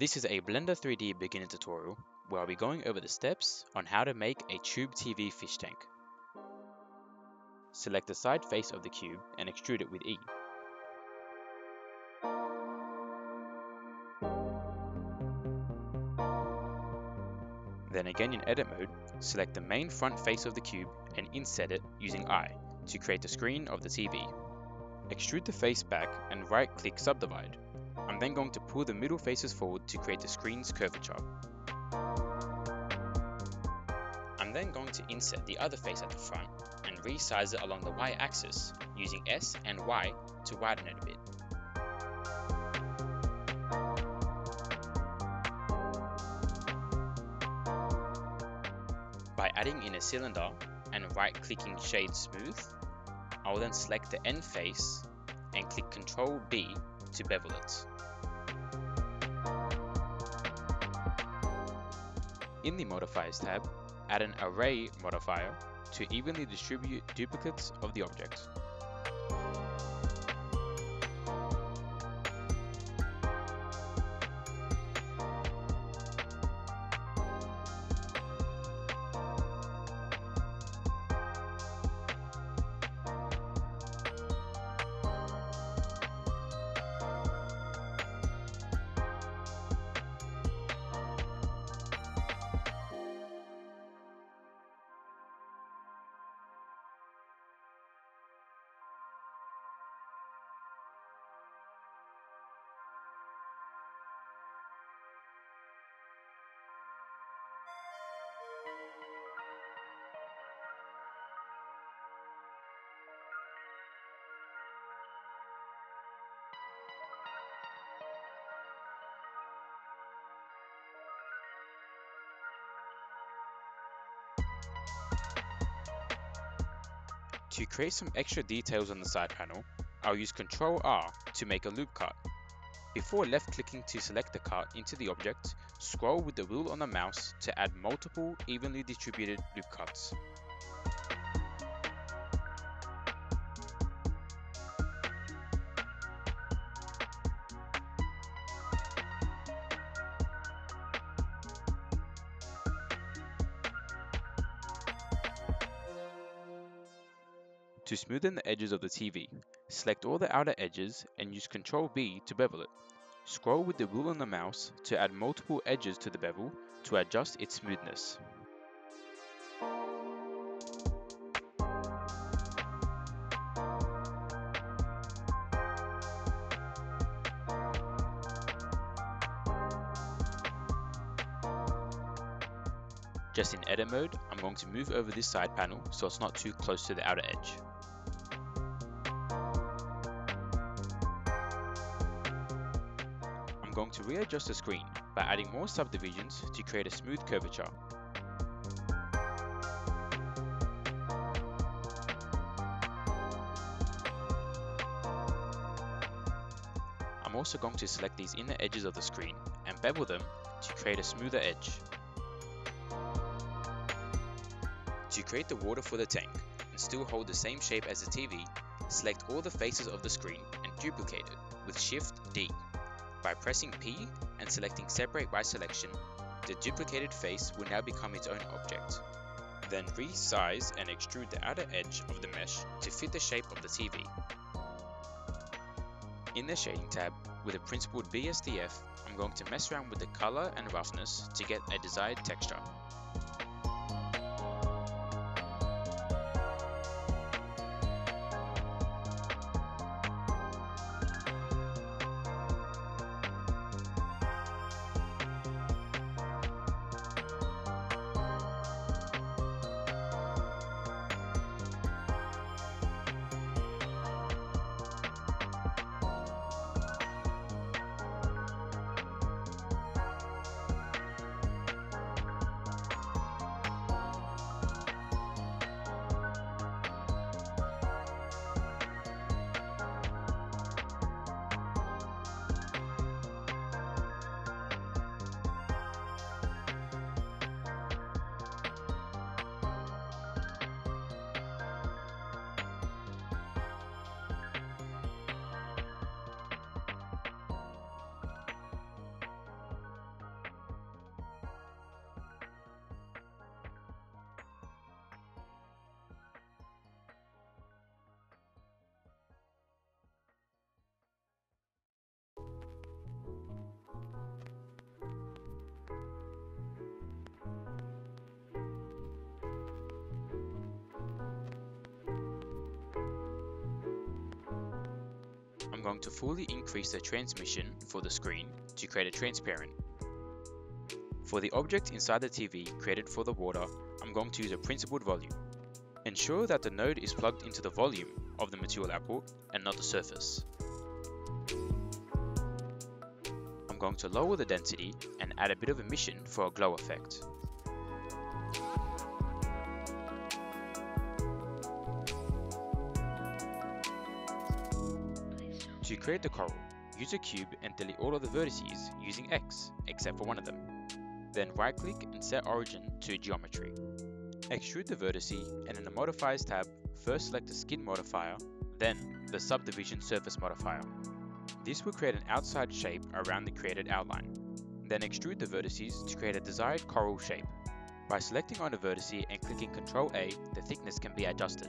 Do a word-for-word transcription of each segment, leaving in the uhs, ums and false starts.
This is a Blender three D beginner tutorial where I'll be going over the steps on how to make a Tube T V fish tank. Select the side face of the cube and extrude it with E. Then again in edit mode, select the main front face of the cube and inset it using I to create the screen of the T V. Extrude the face back and right click subdivide. I'm then going to pull the middle faces forward to create the screen's curvature. I'm then going to inset the other face at the front and resize it along the Y axis using S and Y to widen it a bit. By adding in a cylinder and right clicking Shade Smooth, I will then select the end face and click control B to bevel it. In the Modifiers tab, add an Array modifier to evenly distribute duplicates of the object. To create some extra details on the side panel, I'll use control R to make a loop cut. Before left clicking to select the cut into the object, scroll with the wheel on the mouse to add multiple evenly distributed loop cuts. To smoothen the edges of the T V, select all the outer edges and use control B to bevel it. Scroll with the wheel on the mouse to add multiple edges to the bevel to adjust its smoothness. Just in edit mode, I'm going to move over this side panel so it's not too close to the outer edge. I'm going to readjust the screen by adding more subdivisions to create a smooth curvature. I'm also going to select these inner edges of the screen and bevel them to create a smoother edge. To create the water for the tank and still hold the same shape as the T V, select all the faces of the screen and duplicate it with shift D. By pressing P and selecting Separate by Selection, the duplicated face will now become its own object. Then resize and extrude the outer edge of the mesh to fit the shape of the T V. In the Shading tab, with the Principled B S D F, I'm going to mess around with the color and roughness to get a desired texture. going to fully increase the transmission for the screen to create a transparent. For the object inside the T V created for the water, I'm going to use a principled volume. Ensure that the node is plugged into the volume of the material output and not the surface. I'm going to lower the density and add a bit of emission for a glow effect. To create the coral, use a cube and delete all of the vertices using X, except for one of them. Then right click and set origin to geometry. Extrude the vertex and in the modifiers tab, first select the skin modifier, then the subdivision surface modifier. This will create an outside shape around the created outline. Then extrude the vertices to create a desired coral shape. By selecting on a vertex and clicking control A, the thickness can be adjusted.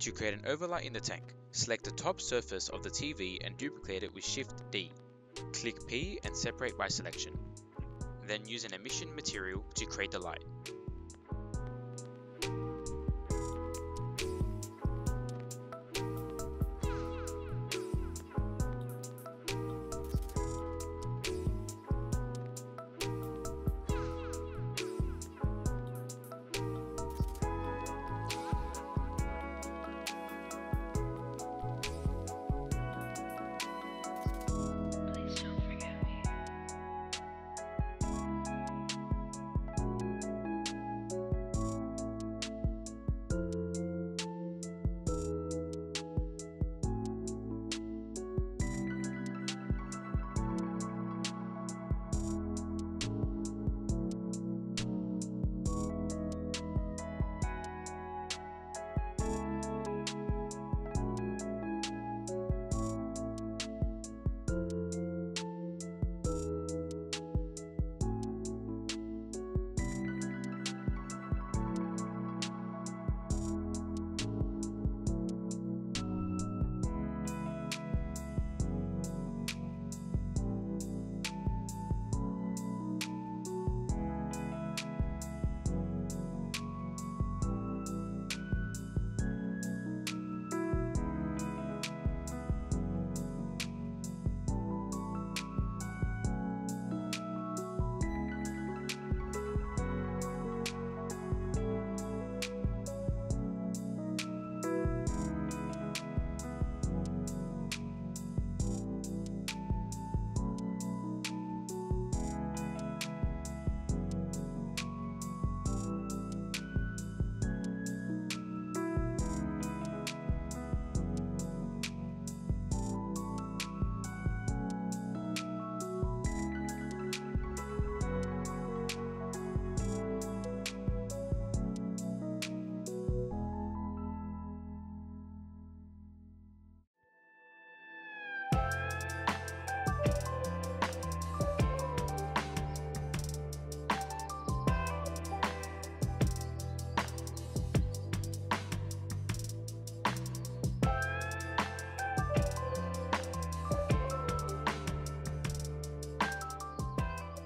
To create an overlay in the tank, select the top surface of the T V and duplicate it with shift D. Click P and separate by selection. Then use an emission material to create the light.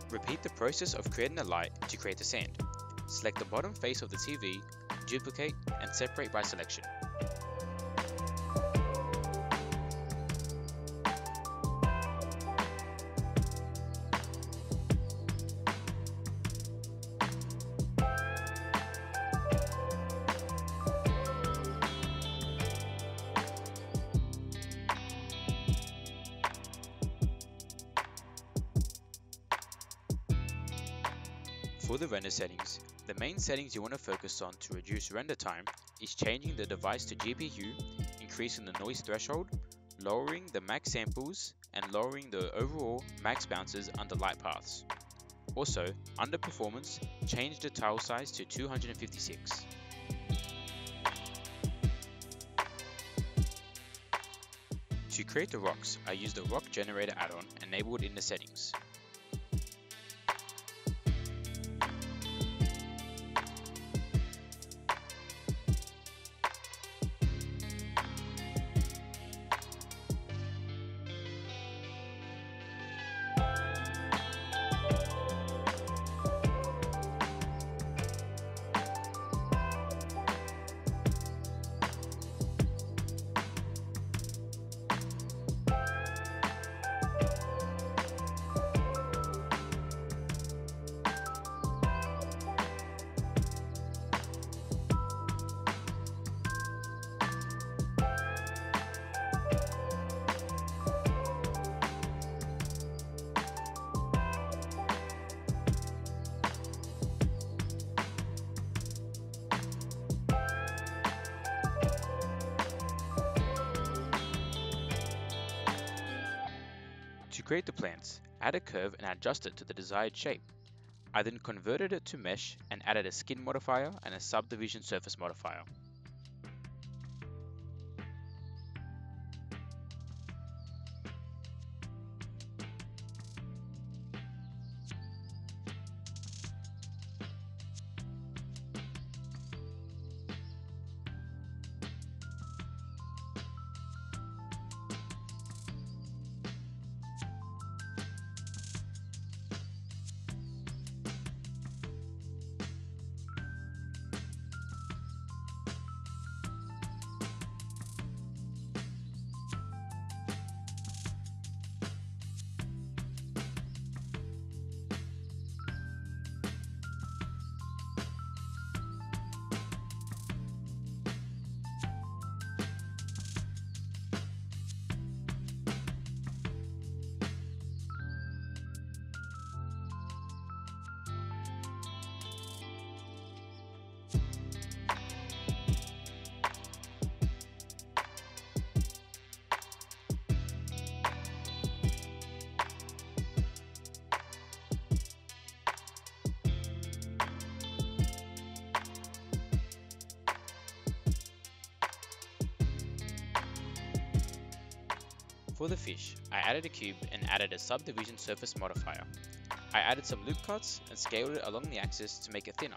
Repeat the process of creating a light to create the sand. Select the bottom face of the T V, duplicate and separate by selection. For the render settings, The main settings you want to focus on to reduce render time is changing the device to G P U, increasing the noise threshold, lowering the max samples, and lowering the overall max bounces under light paths. Also, under performance, change the tile size to two hundred fifty-six. To create the rocks, I used the rock generator add-on enabled in the settings. To create the plants, add a curve and adjust it to the desired shape. I then converted it to mesh and added a skin modifier and a subdivision surface modifier. For the fish, I added a cube and added a subdivision surface modifier. I added some loop cuts and scaled it along the axis to make it thinner.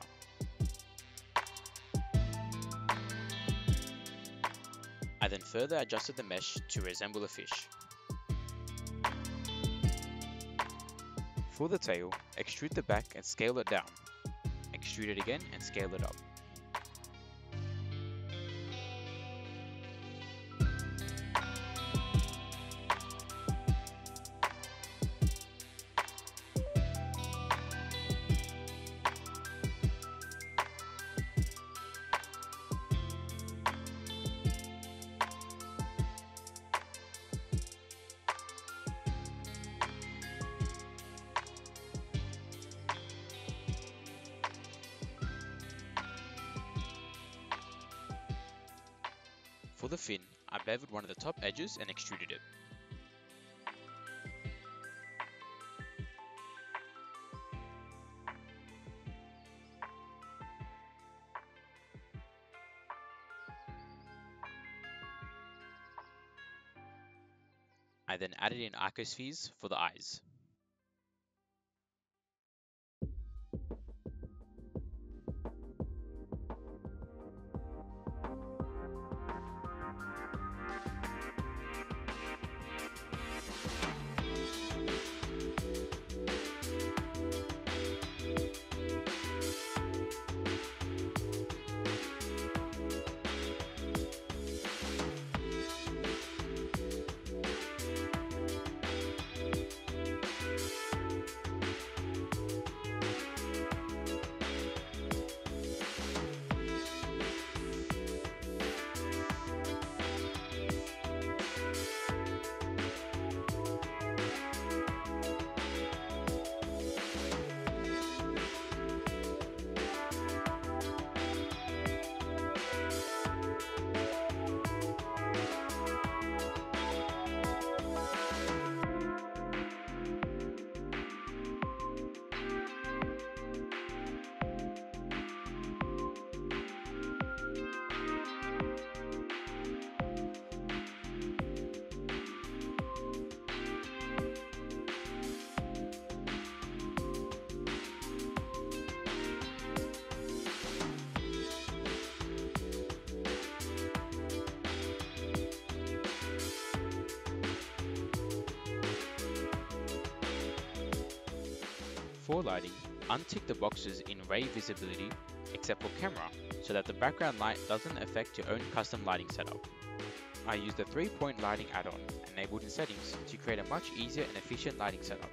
I then further adjusted the mesh to resemble the fish. For the tail, extrude the back and scale it down. Extrude it again and scale it up. For the fin, I beveled one of the top edges and extruded it. I then added in icospheres for the eyes. for lighting, untick the boxes in ray visibility except for camera so that the background light doesn't affect your own custom lighting setup. I used the three-point lighting add-on enabled in settings to create a much easier and efficient lighting setup.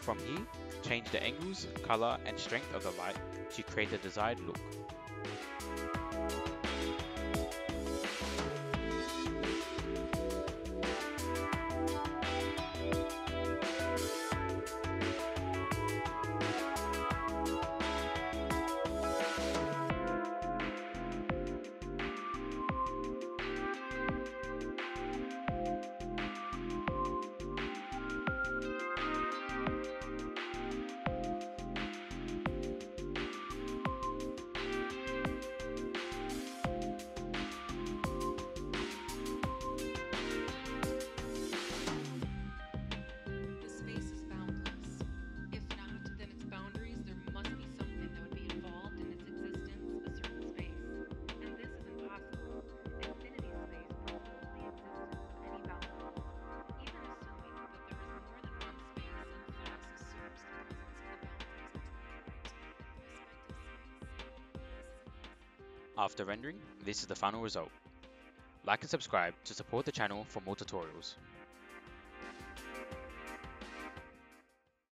From here, change the angles, color and strength of the light to create the desired look. After rendering, this is the final result. Like and subscribe to support the channel for more tutorials.